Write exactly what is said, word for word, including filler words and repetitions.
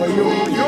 for you.